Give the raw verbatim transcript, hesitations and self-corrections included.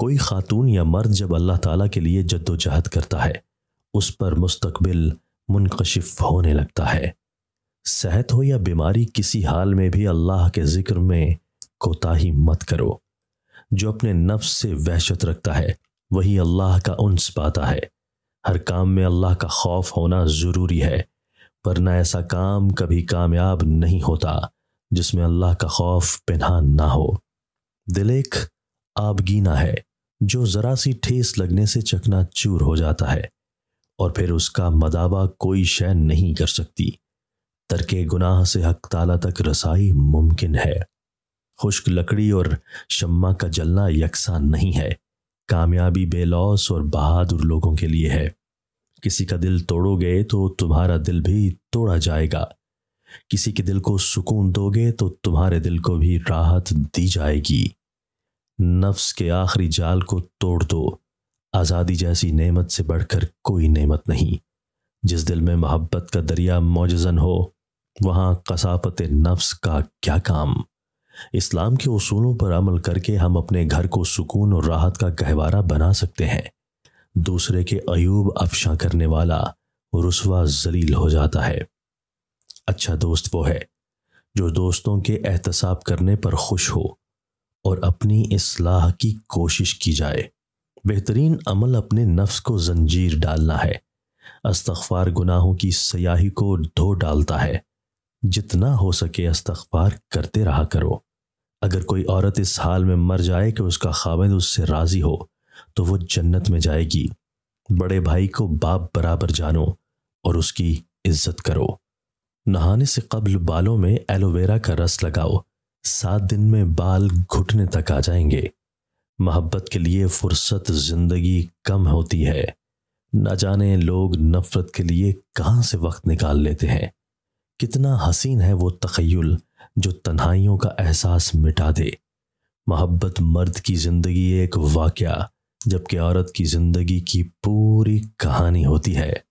कोई खातून या मर्द जब अल्लाह ताला के लिए जद्दोजहद करता है, उस पर मुस्तकबिल मुनकशिफ होने लगता है। सेहत हो या बीमारी, किसी हाल में भी अल्लाह के जिक्र में कोताही मत करो। जो अपने नफ्स से वहशत रखता है वही अल्लाह का उन्स पाता है। हर काम में अल्लाह का खौफ होना ज़रूरी है, वरना ऐसा काम कभी कामयाब नहीं होता जिसमें अल्लाह का खौफ पिन्हा ना हो। दिलेख आबगीना है जो ज़रा सी ठेस लगने से चकनाचूर हो जाता है और फिर उसका मदावा कोई शय नहीं कर सकती। तरके गुनाह से हक ताला तक रसाई मुमकिन है। खुश्क लकड़ी और शम्मा का जलना यकसा नहीं है। कामयाबी बेलौस और बहादुर लोगों के लिए है। किसी का दिल तोड़ोगे तो तुम्हारा दिल भी तोड़ा जाएगा। किसी के दिल को सुकून दोगे तो तुम्हारे दिल को भी राहत दी जाएगी। नफ्स के आखिरी जाल को तोड़ दो। आज़ादी जैसी नेमत से बढ़कर कोई नेमत नहीं। जिस दिल में मोहब्बत का दरिया मौजज़न हो, वहाँ कसाफत नफ्स का क्या काम। इस्लाम के उसूलों पर अमल करके हम अपने घर को सुकून और राहत का गहवारा बना सकते हैं। दूसरे के अयूब अफशा करने वाला रुस्वा जलील हो जाता है। अच्छा दोस्त वो है जो दोस्तों के एहतसाब करने पर खुश हो और अपनी इस्लाह की कोशिश की जाए। बेहतरीन अमल अपने नफ्स को जंजीर डालना है। अस्तग़फ़ार गुनाहों की स्याही को धो डालता है। जितना हो सके अस्तग़फ़ार करते रहा करो। अगर कोई औरत इस हाल में मर जाए कि उसका ख़ाविंद उससे राज़ी हो तो वो जन्नत में जाएगी। बड़े भाई को बाप बराबर जानो और उसकी इज्जत करो। नहाने से कब्ल बालों में एलोवेरा का रस लगाओ। सात दिन में बाल घुटने तक आ जाएंगे। मोहब्बत के लिए फुर्सत जिंदगी कम होती है। न जाने लोग नफ़रत के लिए कहाँ से वक्त निकाल लेते हैं। कितना हसीन है वो तख़य्युल जो तन्हाइयों का एहसास मिटा दे। मोहब्बत मर्द की ज़िंदगी एक वाक़या, जबकि औरत की ज़िंदगी की पूरी कहानी होती है।